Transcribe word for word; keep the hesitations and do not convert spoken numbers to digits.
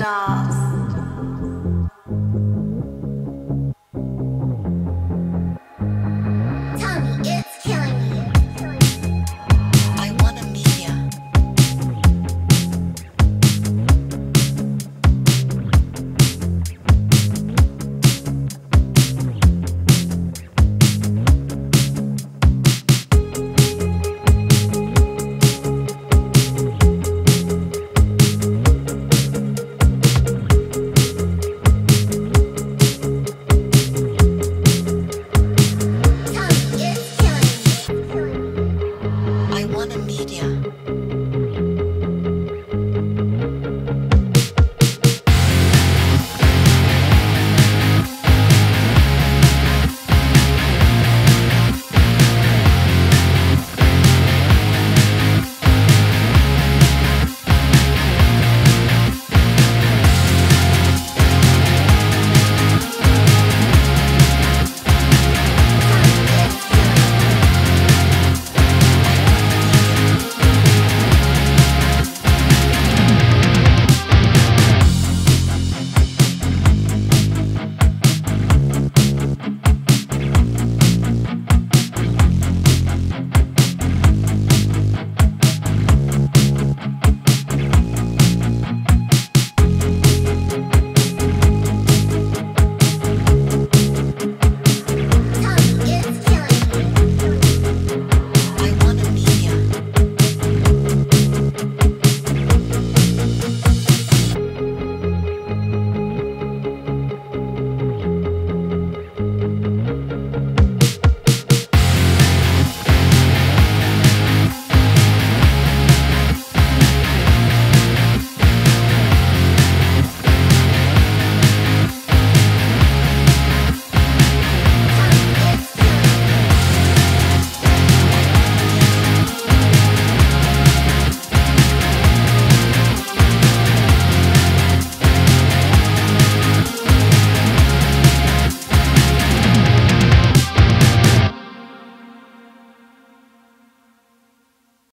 stars. Tell me, it's killing me. I wanna meet ya. Media.